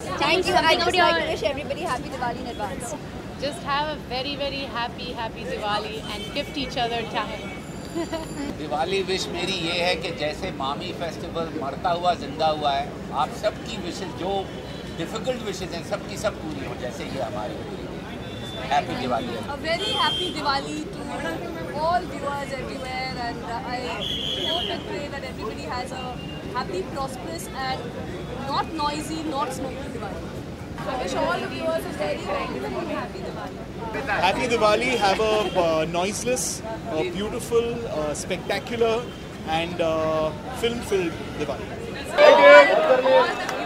Thank you. I just like to wish everybody happy Diwali in advance. Just have a very, very happy Diwali and gift each other time. Diwali wish मेरी ये है कि जैसे मामी festival मरता हुआ जिंदा हुआ है, आप सबकी विशेष जो difficult wishes हैं, सबकी सब पूरी हो जैसे ये हमारी पूरी है। Happy Diwali. A very happy Diwali to all viewers everywhere, and I hope and pray that everybody has a happy, prosperous, and not noisy, not smoky Diwali. I wish all the viewers a very, very happy Diwali. Happy Diwali. Have a noiseless, beautiful, spectacular, and film-filled Diwali. Thank you.